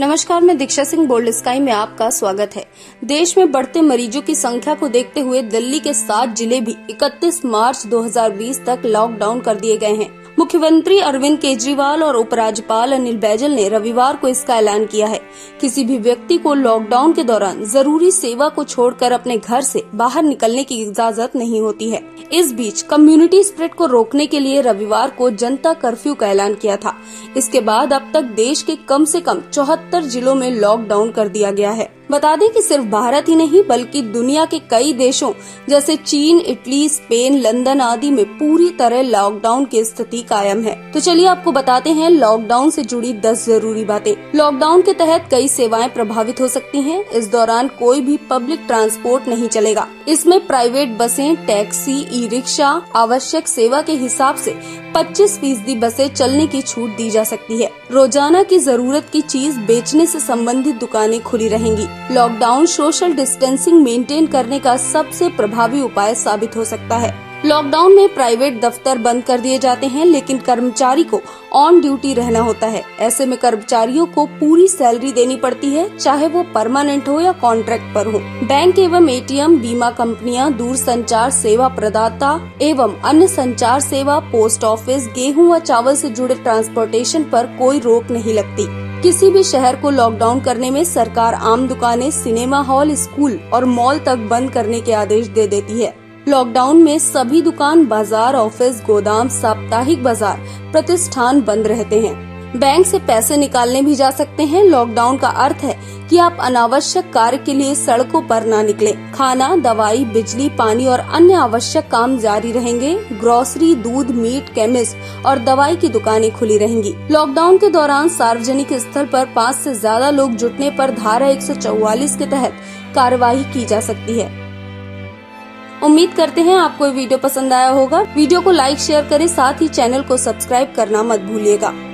नमस्कार, मैं दीक्षा Singh, bold sky में आपका स्वागत है। देश में बढ़ते मरीजों की संख्या को देखते हुए दिल्ली के 7 जिले भी 31 मार्च 2020 तक लॉकडाउन कर दिए गए हैं। मुख्यमंत्री अरविंद केजरीवाल और उपराज्यपाल अनिल बैजल ने रविवार को इसका ऐलान किया है। किसी भी व्यक्ति को लॉकडाउन के दौरान जरूरी सेवा को छोड़कर अपने घर से बाहर निकलने की इजाजत नहीं होती है। इस बीच कम्युनिटी स्प्रेड को रोकने के लिए रविवार को जनता कर्फ्यू का ऐलान किया था। इसके बाद अब तक देश के कम से कम 74 जिलों में लॉकडाउन कर दिया गया है। बता दें कि सिर्फ भारत ही नहीं बल्कि दुनिया के कई देशों जैसे चीन, इटली, स्पेन, लंदन आदि में पूरी तरह लॉकडाउन की स्थिति कायम है। तो चलिए आपको बताते हैं लॉकडाउन से जुड़ी 10 जरूरी बातें। लॉकडाउन के तहत कई सेवाएं प्रभावित हो सकती हैं। इस दौरान कोई भी पब्लिक ट्रांसपोर्ट नहीं चलेगा। इसमें प्राइवेट बसें, टैक्सी, ई रिक्शा, आवश्यक सेवा के हिसाब से 25% बसें चलने की छूट दी जा सकती है। रोजाना की जरूरत की चीज बेचने से संबंधित दुकानें खुली रहेंगी। लॉकडाउन सोशल डिस्टेंसिंग मेंटेन करने का सबसे प्रभावी उपाय साबित हो सकता है। लॉकडाउन में प्राइवेट दफ्तर बंद कर दिए जाते हैं, लेकिन कर्मचारी को ऑन ड्यूटी रहना होता है। ऐसे में कर्मचारियों को पूरी सैलरी देनी पड़ती है, चाहे वो परमानेंट हो या कॉन्ट्रैक्ट पर हो। बैंक एवं ATM, बीमा कंपनियां, दूर संचार सेवा प्रदाता एवं अन्य संचार सेवा, पोस्ट ऑफिस, गेहूं व चावल से जुड़े ट्रांसपोर्टेशन पर कोई रोक नहीं लगती। किसी भी शहर को लॉकडाउन करने में सरकार आम दुकानें, सिनेमा हॉल, स्कूल और मॉल तक बंद करने के आदेश दे देती है। लॉकडाउन में सभी दुकान, बाजार, ऑफिस, गोदाम, साप्ताहिक बाजार, प्रतिष्ठान बंद रहते हैं। बैंक से पैसे निकालने भी जा सकते हैं। लॉकडाउन का अर्थ है कि आप अनावश्यक कार्य के लिए सड़कों पर ना निकले। खाना, दवाई, बिजली, पानी और अन्य आवश्यक काम जारी रहेंगे। ग्रोसरी, दूध, मीट, केमिस्ट और दवाई की दुकानें खुली रहेंगी। लॉकडाउन के दौरान सार्वजनिक स्थल पर 5 से ज्यादा लोग जुटने पर धारा 144 के तहत कार्यवाही की जा सकती है। उम्मीद करते हैं आपको ये वीडियो पसंद आया होगा। वीडियो को लाइक, शेयर करें, साथ ही चैनल को सब्सक्राइब करना मत भूलिएगा।